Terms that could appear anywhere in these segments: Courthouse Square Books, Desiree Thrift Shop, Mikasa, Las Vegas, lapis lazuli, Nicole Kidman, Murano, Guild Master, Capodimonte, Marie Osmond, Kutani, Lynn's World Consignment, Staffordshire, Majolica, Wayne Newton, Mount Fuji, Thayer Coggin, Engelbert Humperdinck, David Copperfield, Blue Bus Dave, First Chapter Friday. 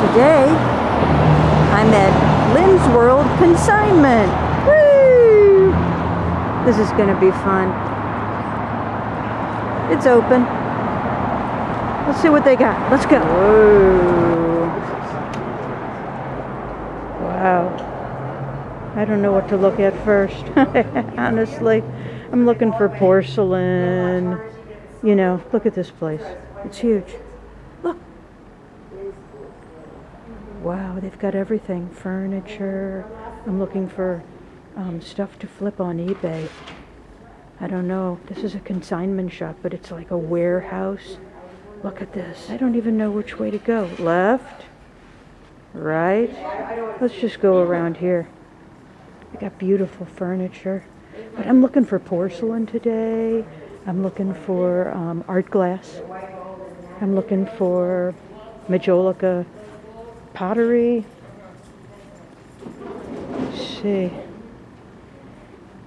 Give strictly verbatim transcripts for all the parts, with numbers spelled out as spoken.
Today, I'm at Lynn's World Consignment. Woo! This is going to be fun. It's open. Let's see what they got. Let's go. Whoa. Wow. I don't know what to look at first. Honestly, I'm looking for porcelain. You know, look at this place. It's huge. Look. Wow, they've got everything. Furniture. I'm looking for um, stuff to flip on eBay. I don't know. This is a consignment shop, but it's like a warehouse. Look at this. I don't even know which way to go. Left? Right? Let's just go around here. They got beautiful furniture. But I'm looking for porcelain today. I'm looking for um, art glass. I'm looking for Majolica pottery. Let's see.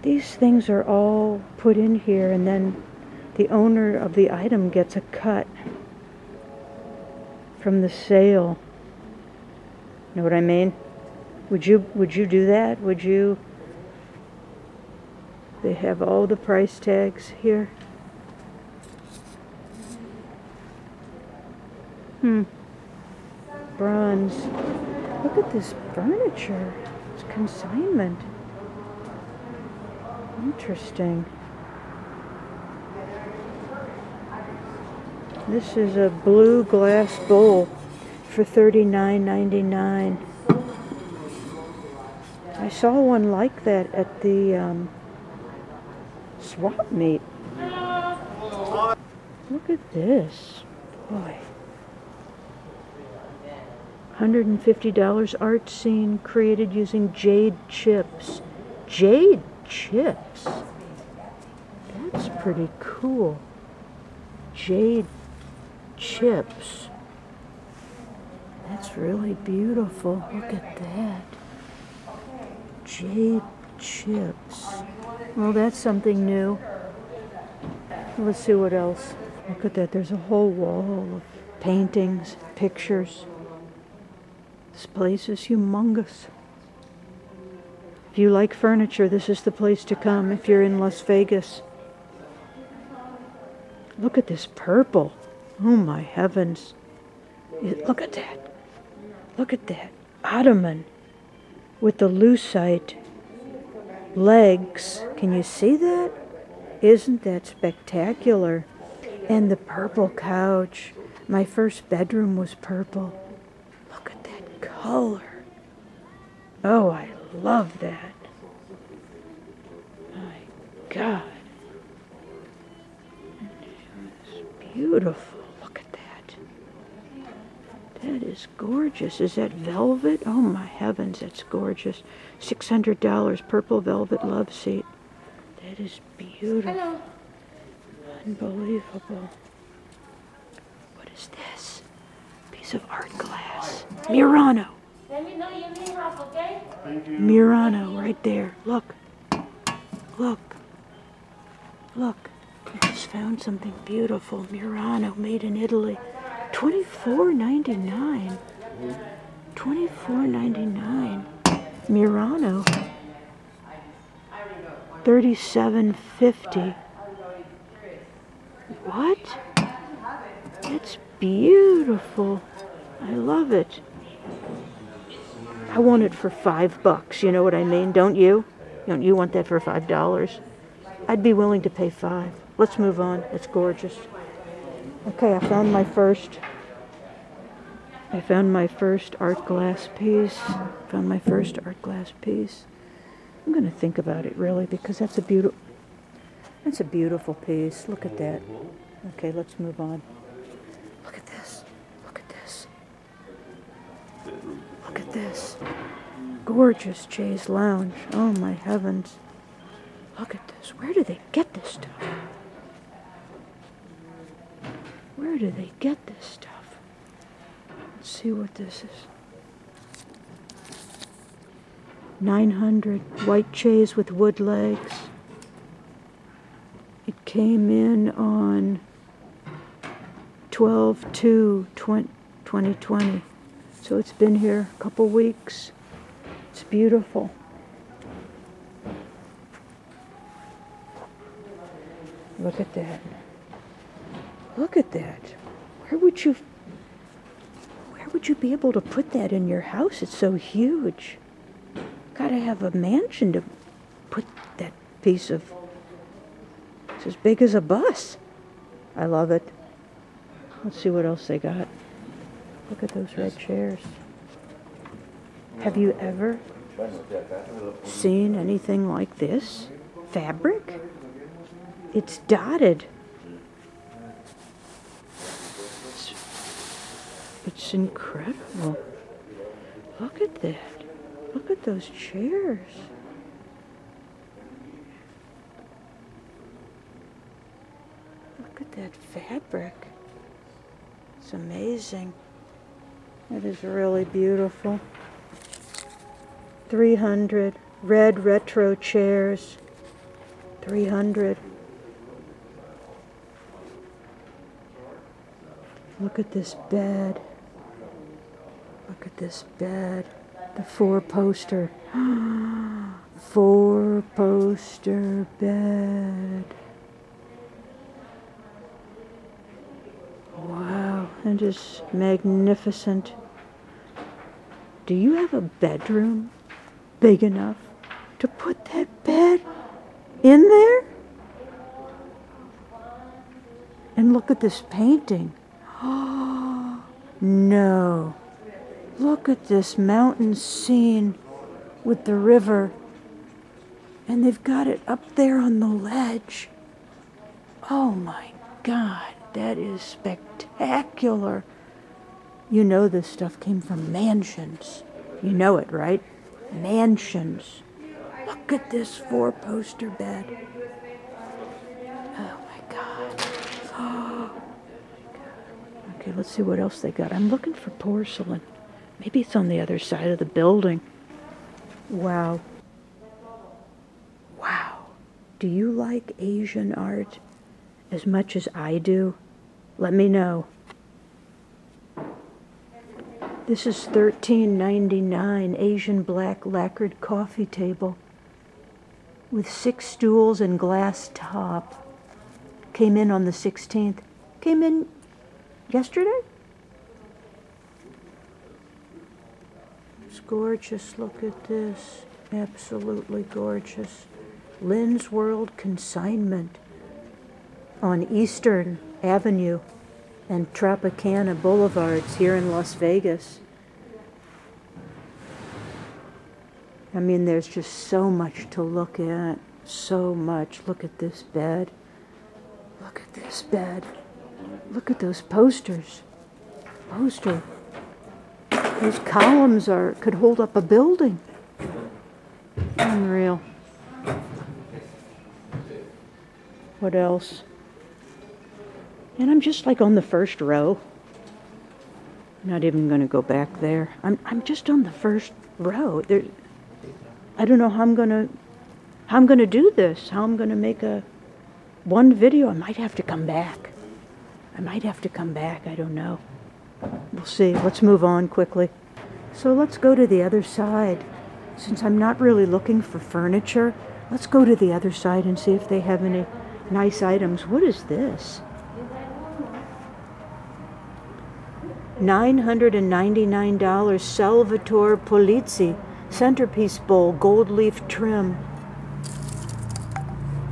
These things are all put in here, and then the owner of the item gets a cut from the sale. Know what I mean? Would you would you do that? Would you? They have all the price tags here. Hmm. Bronze. Look at this furniture. It's consignment. Interesting. This is a blue glass bowl for thirty-nine ninety-nine. I saw one like that at the um, swap meet. Look at this. Boy. one hundred fifty dollars art scene created using jade chips. Jade chips? That's pretty cool. Jade chips. That's really beautiful. Look at that. Jade chips. Well, that's something new. Let's see what else. Look at that. There's a whole wall of paintings, pictures. This place is humongous. If you like furniture, this is the place to come if you're in Las Vegas. Look at this purple. Oh my heavens. It, look at that. Look at that. Ottoman with the lucite legs. Can you see that? Isn't that spectacular? And the purple couch. My first bedroom was purple. Look at that color. Oh, I love that. My God. It's beautiful. Look at that. That is gorgeous. Is that velvet? Oh my heavens, that's gorgeous. six hundred dollars purple velvet love seat. That is beautiful. Hello. Unbelievable. What is this? Piece of art glass. Murano. Let me know your name, okay? Thank you. Murano, right there. Look. Look. Look. I just found something beautiful. Murano, made in Italy. twenty-four ninety-nine. twenty-four ninety-nine. Murano. thirty-seven fifty. What? That's beautiful. I love it. I want it for five bucks, you know what I mean, don't you? Don't you want that for five dollars? I'd be willing to pay five. Let's move on. It's gorgeous. Okay, I found my first. I found my first art glass piece. Found my first art glass piece. I'm gonna think about it really because that's a beautiful. That's a beautiful piece. Look at that. Okay, let's move on. Look at this. Look at this. Look at this. Gorgeous Jay's Lounge. Oh my heavens. Look at this. Where do they get this stuff? Where do they get this stuff? Let's see what this is. nine hundred. White chaise with wood legs. It came in on twelve two twenty twenty. So it's been here a couple weeks. It's beautiful. Look at that. Look at that. Where would you, where would you be able to put that in your house? It's so huge. Gotta have a mansion to put that piece of, it's as big as a bus. I love it. Let's see what else they got. Look at those red chairs. Have you ever seen anything like this? Fabric? It's dotted. It's, it's incredible. Look at that. Look at those chairs. Look at that fabric. It's amazing. That is really beautiful. three hundred red retro chairs. three hundred. Look at this bed. Look at this bed. The four-poster. Four-poster bed. Wow, that is magnificent. Do you have a bedroom big enough to put that bed in there? And look at this painting. Oh, no. Look at this mountain scene with the river. And they've got it up there on the ledge. Oh my God, that is spectacular. You know this stuff came from mansions. You know it, right? Mansions. Look at this four-poster bed. Oh my God. Oh my God. Okay, let's see what else they got. I'm looking for porcelain. Maybe it's on the other side of the building. Wow. Wow. Do you like Asian art as much as I do? Let me know. This is thirteen ninety-nine, Asian black lacquered coffee table with six stools and glass top. Came in on the sixteenth. Came in yesterday? It's gorgeous. Look at this. Absolutely gorgeous. Lynn's World Consignment on Eastern Avenue and Tropicana Boulevards here in Las Vegas. I mean, there's just so much to look at. So much. Look at this bed. Look at this bed. Look at those posters. Poster. Those columns are could hold up a building. Unreal. What else? And I'm just like on the first row. Not even going to go back there. I'm I'm just on the first row. There, I don't know how I'm gonna how I'm gonna do this. How I'm gonna make a one video. I might have to come back. I might have to come back. I don't know. We'll see. Let's move on quickly. So let's go to the other side. Since I'm not really looking for furniture, let's go to the other side and see if they have any nice items. What is this? nine hundred ninety-nine dollars Salvatore Polizzi centerpiece bowl, gold leaf trim.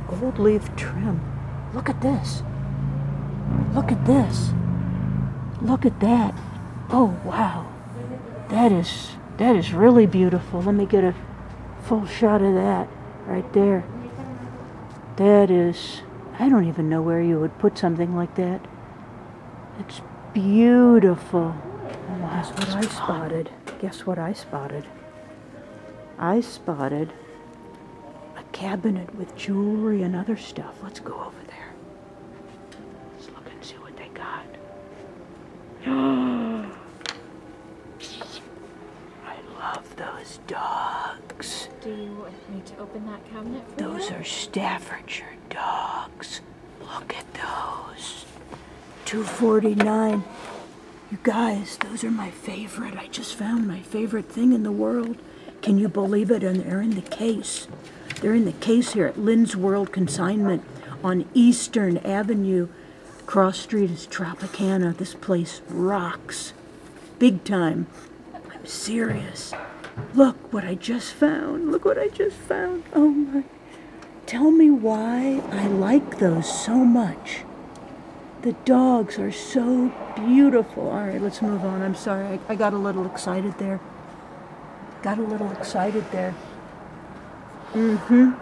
Gold leaf trim. Look at this. Look at this. Look at that. Oh wow. That is that is really beautiful. Let me get a full shot of that right there. That is, I don't even know where you would put something like that. It's beautiful. Oh, that's what I spotted. Guess what I spotted? I spotted a cabinet with jewelry and other stuff. Let's go over there. Let's look and see what they got. I love those dogs. Do you want me to open that cabinet for you? Those are Staffordshire dogs. Look at those. two forty-nine. You guys, those are my favorite. I just found my favorite thing in the world. Can you believe it? And they're in the case. They're in the case here at Lynn's World Consignment on Eastern Avenue. Cross street is Tropicana. This place rocks. Big time. I'm serious. Look what I just found. Look what I just found. Oh my. Tell me why I like those so much. The dogs are so beautiful. All right, let's move on. I'm sorry, I, I got a little excited there. Got a little excited there. Mm-hmm.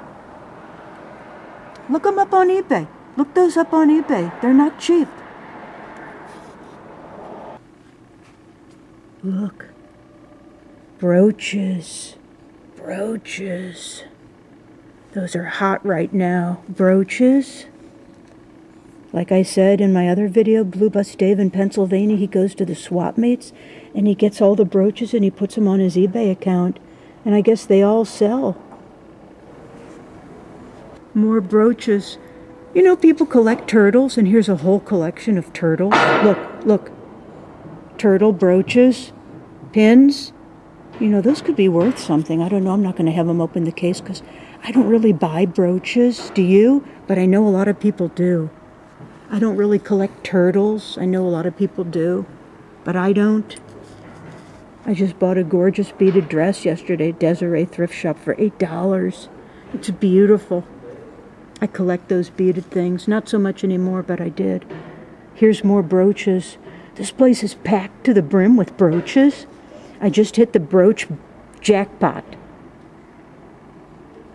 Look them up on eBay. Look those up on eBay. They're not cheap. Look. Brooches. Brooches. Those are hot right now. Brooches. Like I said in my other video, Blue Bus Dave in Pennsylvania, he goes to the swap meets and he gets all the brooches and he puts them on his eBay account. And I guess they all sell. More brooches. You know, people collect turtles, and here's a whole collection of turtles. Look, look. Turtle brooches, pins. You know, those could be worth something. I don't know. I'm not going to have them open the case because I don't really buy brooches. Do you? But I know a lot of people do. I don't really collect turtles. I know a lot of people do, but I don't. I just bought a gorgeous beaded dress yesterday at Desiree Thrift Shop for eight dollars. It's beautiful. I collect those beaded things. Not so much anymore, but I did. Here's more brooches. This place is packed to the brim with brooches. I just hit the brooch jackpot.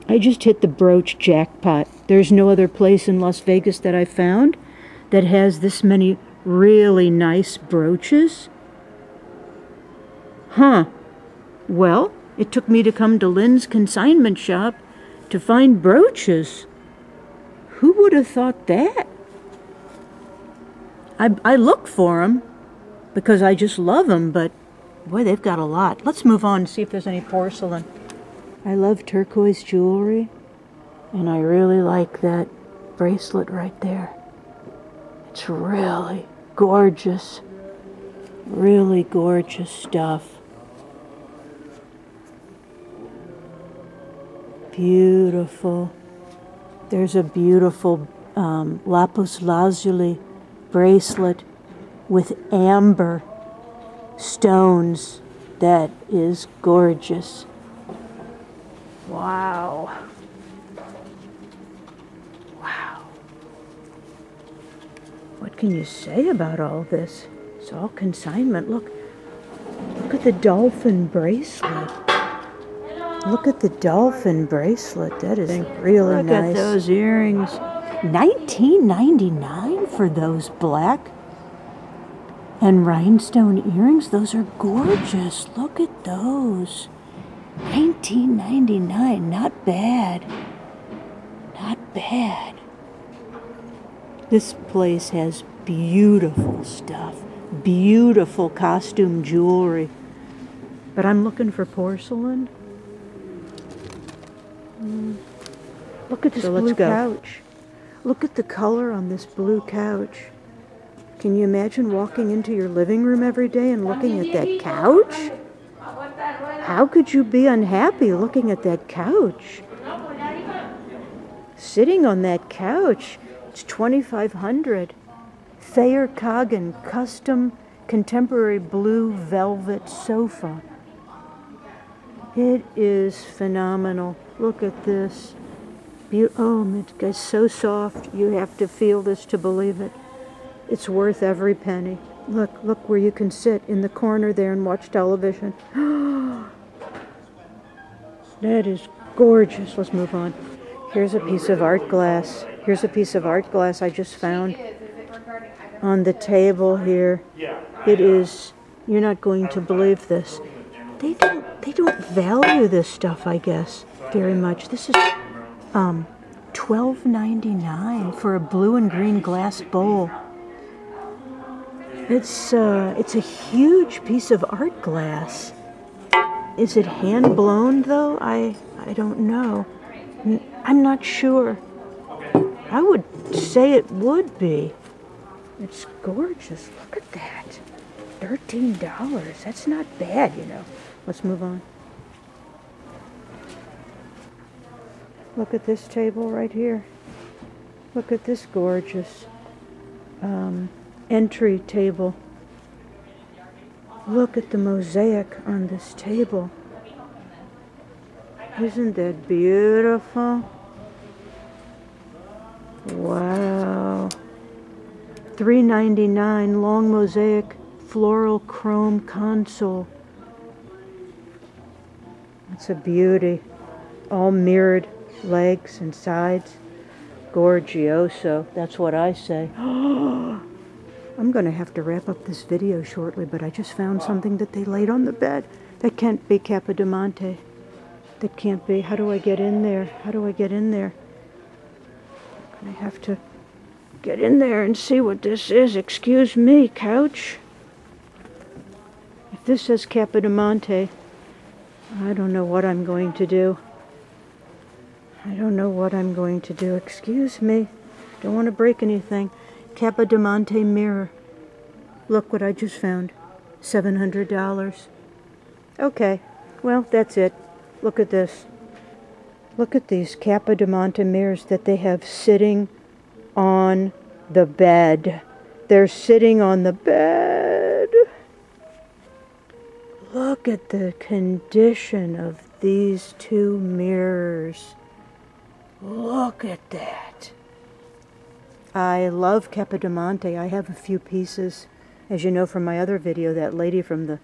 I just hit the brooch jackpot. There's no other place in Las Vegas that I found that has this many really nice brooches. Huh. Well, it took me to come to Lynn's Consignment Shop to find brooches. Who would have thought that? I, I look for them because I just love them, but boy, they've got a lot. Let's move on and see if there's any porcelain. I love turquoise jewelry, and I really like that bracelet right there. It's really gorgeous, really gorgeous stuff. Beautiful. There's a beautiful um, lapis lazuli bracelet with amber stones. That is gorgeous. Wow. What can you say about all this? It's all consignment. Look. Look at the dolphin bracelet. Look at the dolphin bracelet. That is really nice. Look at those earrings. nineteen ninety-nine for those black and rhinestone earrings. Those are gorgeous. Look at those. nineteen ninety-nine. Not bad. Not bad. This place has beautiful stuff, beautiful costume jewelry. But I'm looking for porcelain. Mm. Look at this blue couch. Look at the color on this blue couch. Can you imagine walking into your living room every day and looking at that couch? How could you be unhappy looking at that couch? Sitting on that couch. It's twenty-five hundred dollars. Thayer Coggin custom contemporary blue velvet sofa. It is phenomenal. Look at this. Be oh, it's so soft. You have to feel this to believe it. It's worth every penny. Look, look where you can sit in the corner there and watch television. That is gorgeous. Let's move on. Here's a piece of art glass. Here's a piece of art glass I just found on the table here. It is, you're not going to believe this. They don't, they don't value this stuff, I guess, very much. This is um, twelve ninety-nine for a blue and green glass bowl. It's, uh, it's a huge piece of art glass. Is it hand blown though? I, I don't know. I'm not sure. I would say it would be. It's gorgeous. Look at that. thirteen dollars. That's not bad, you know. Let's move on. Look at this table right here. Look at this gorgeous um, entry table. Look at the mosaic on this table. Isn't that beautiful? Wow. three ninety-nine long mosaic floral chrome console. It's a beauty. All mirrored legs and sides. Gorgioso. That's what I say. I'm going to have to wrap up this video shortly, but I just found something that they laid on the bed. That can't be Capodimonte. That can't be. How do I get in there? How do I get in there? I have to get in there and see what this is. Excuse me, couch. If this says Capodimonte, I don't know what I'm going to do. I don't know what I'm going to do. Excuse me. Don't want to break anything. Capodimonte mirror. Look what I just found. seven hundred dollars. Okay. Well, that's it. Look at this. Look at these Capodimonte mirrors that they have sitting on the bed. They're sitting on the bed. Look at the condition of these two mirrors. Look at that. I love Capodimonte. I have a few pieces. As you know from my other video, that lady from the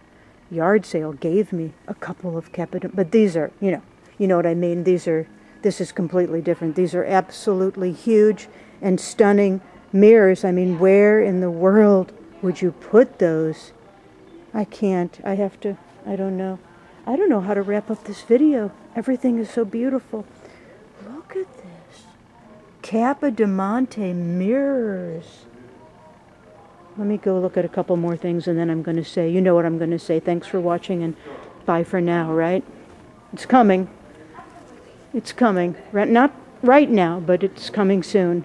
yard sale gave me a couple of Capodimonte. But these are, you know, you know what I mean. These are, this is completely different. These are absolutely huge and stunning mirrors. I mean, where in the world would you put those? I can't. I have to, I don't know. I don't know how to wrap up this video. Everything is so beautiful. Look at this. Capodimonte mirrors. Let me go look at a couple more things and then I'm going to say, you know what I'm going to say. Thanks for watching and bye for now, right? It's coming. It's coming. Not right now, but it's coming soon.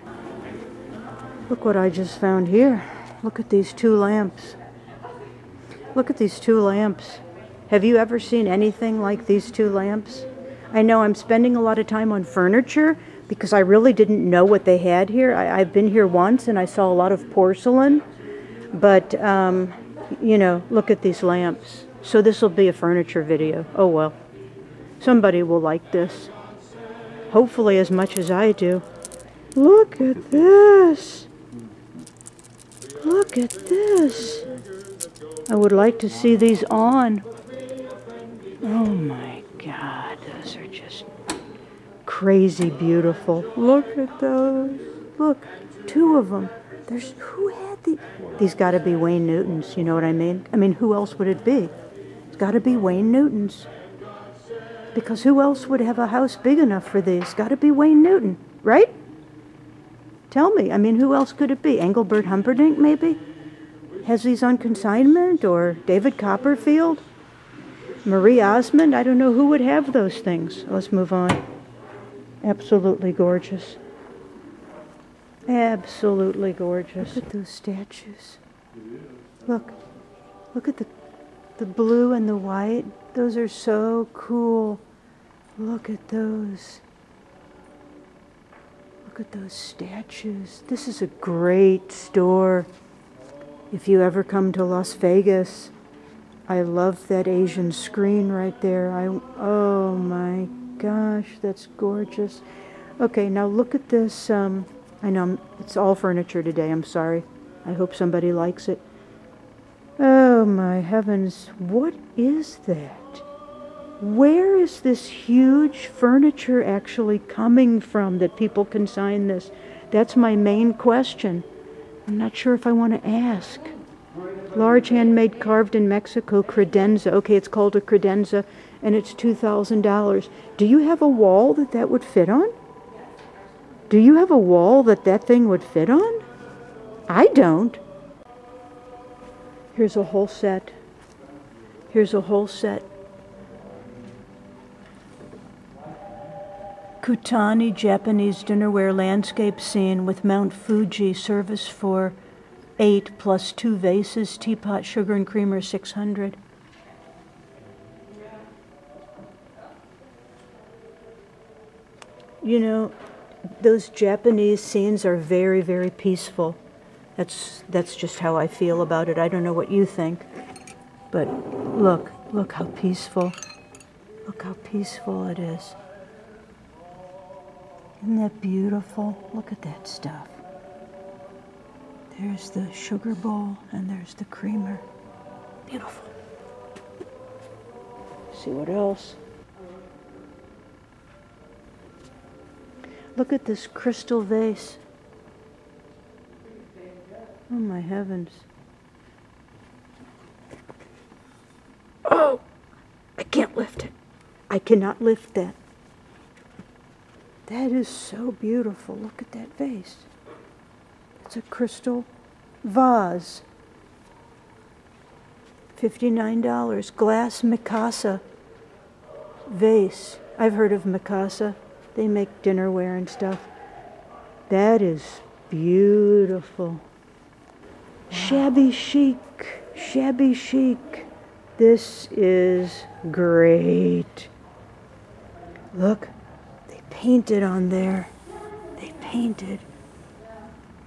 Look what I just found here. Look at these two lamps. Look at these two lamps. Have you ever seen anything like these two lamps? I know I'm spending a lot of time on furniture because I really didn't know what they had here. I, I've been here once and I saw a lot of porcelain. But, um, you know, look at these lamps. So this will be a furniture video. Oh, well. Somebody will like this. Hopefully as much as I do. Look at this. Look at this. I would like to see these on. Oh my God, those are just crazy beautiful. Look at those. Look, two of them. There's, who had the, these gotta be Wayne Newton's, you know what I mean? I mean, who else would it be? It's gotta be Wayne Newton's. Because who else would have a house big enough for these? Got to be Wayne Newton, right? Tell me. I mean, who else could it be? Engelbert Humperdinck, maybe? Has these on consignment? Or David Copperfield? Marie Osmond? I don't know who would have those things. Let's move on. Absolutely gorgeous. Absolutely gorgeous. Look at those statues. Look. Look at the, the blue and the white. Those are so cool. Look at those. Look at those statues. This is a great store. If you ever come to Las Vegas, I love that Asian screen right there. I, oh my gosh, that's gorgeous. Okay, now look at this. Um, I know I'm, it's all furniture today. I'm sorry. I hope somebody likes it. Oh my heavens, what is that? Where is this huge furniture actually coming from that people consign this? That's my main question. I'm not sure if I want to ask. Large handmade carved in Mexico credenza. Okay, it's called a credenza and it's two thousand dollars. Do you have a wall that that would fit on? Do you have a wall that that thing would fit on? I don't. Here's a whole set. Here's a whole set. Kutani Japanese dinnerware landscape scene with Mount Fuji, service for eight plus two vases, teapot, sugar and creamer, six hundred. You know, those Japanese scenes are very, very peaceful. That's, that's just how I feel about it. I don't know what you think. But look, look how peaceful. Look how peaceful it is. Isn't that beautiful? Look at that stuff. There's the sugar bowl and there's the creamer. Beautiful. See what else? Look at this crystal vase. Oh my heavens. Oh! I can't lift it. I cannot lift that. That is so beautiful. Look at that vase. It's a crystal vase. fifty-nine dollars. Glass Mikasa vase. I've heard of Mikasa. They make dinnerware and stuff. That is beautiful. Shabby chic, shabby chic. This is great. Look, they painted on there. They painted.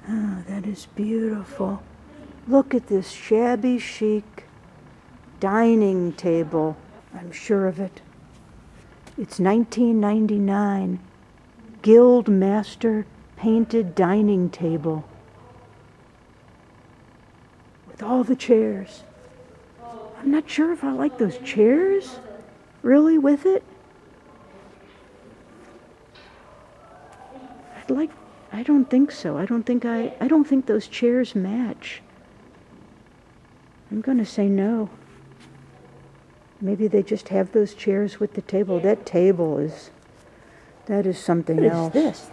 Oh, that is beautiful. Look at this shabby chic dining table. I'm sure of it. It's nineteen ninety-nine, Guild Master painted dining table with all the chairs. I'm not sure if I like those chairs really with it. I'd like, I don't think so. I don't think I, I don't think those chairs match. I'm gonna say no. Maybe they just have those chairs with the table. That table is, that is something what else. What is this?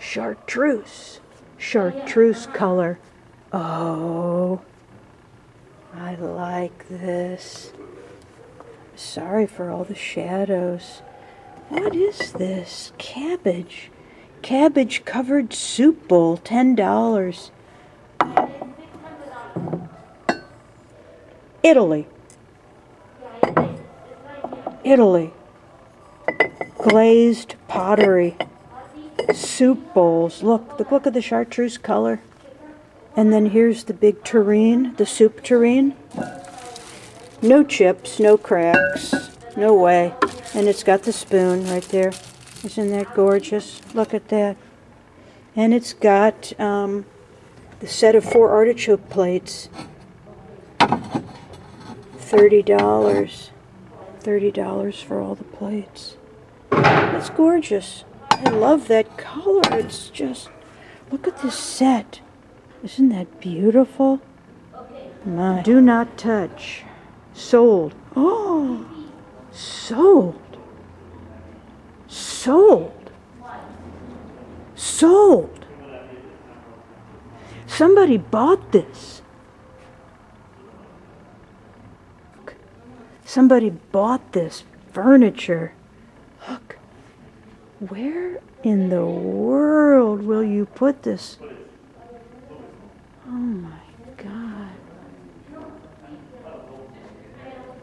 Chartreuse. Chartreuse color. Oh, I like this. Sorry for all the shadows. What is this? Cabbage. Cabbage covered soup bowl, ten dollars. Italy. Italy, glazed pottery, soup bowls. Look, look at the chartreuse color. And then here's the big tureen, the soup tureen. No chips, no cracks, no way. And it's got the spoon right there. Isn't that gorgeous? Look at that. And it's got um, the set of four artichoke plates, thirty dollars. thirty dollars for all the plates. That's gorgeous. I love that color. It's just, look at this set. Isn't that beautiful? My. Do not touch. Sold. Oh, sold. Sold. Sold. Somebody bought this. Somebody bought this furniture. Look, where in the world will you put this? Oh my God.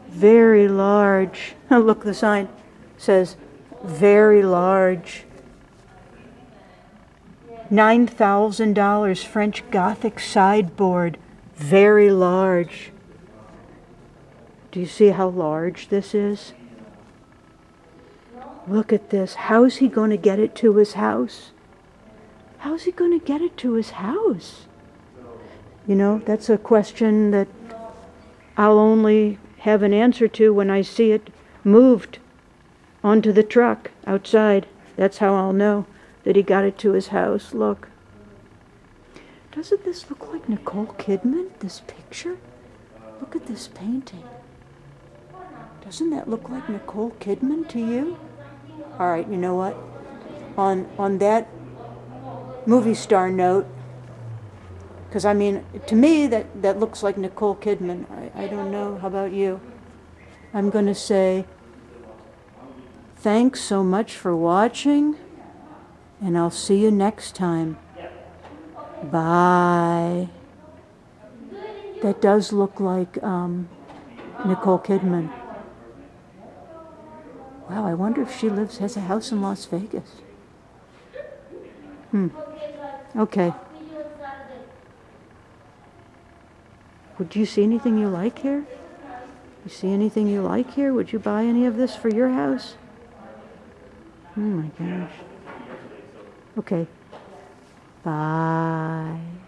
Very large. Look, the sign says very large. nine thousand dollars French Gothic sideboard. Very large. Do you see how large this is? Look at this. How's he going to get it to his house? How's he going to get it to his house? You know, that's a question that I'll only have an answer to when I see it moved onto the truck outside. That's how I'll know that he got it to his house. Look. Doesn't this look like Nicole Kidman, this picture? Look at this painting. Doesn't that look like Nicole Kidman to you? All right, you know what? On on that movie star note, because I mean, to me, that, that looks like Nicole Kidman. I, I don't know. How about you? I'm going to say thanks so much for watching, and I'll see you next time. Bye. that does look like um, Nicole Kidman. Wow, I wonder if she lives, has a house in Las Vegas. Hmm. Okay. Would you see anything you like here? You see anything you like here? Would you buy any of this for your house? Oh my gosh. Okay. Bye.